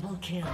Double kill.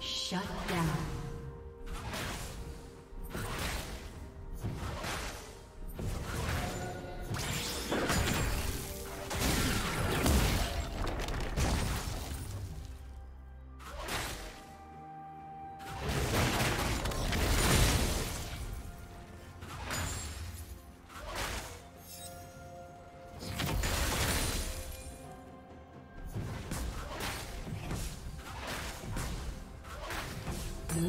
Shut down. Blue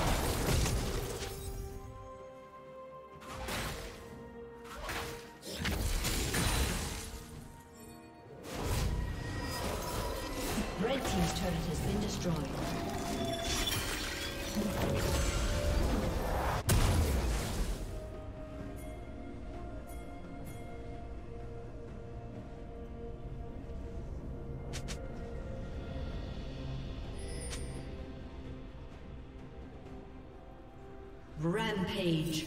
Red team's turret has been destroyed. Rampage.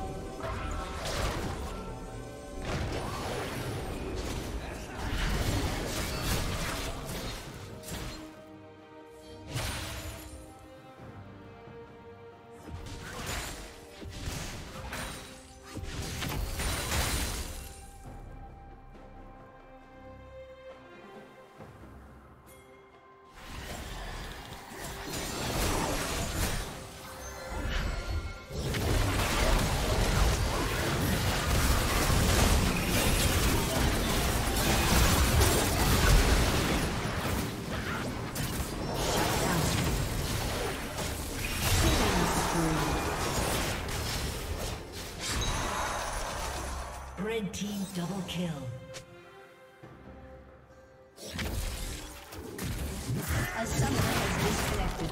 Red team double kill. A summoner has disconnected.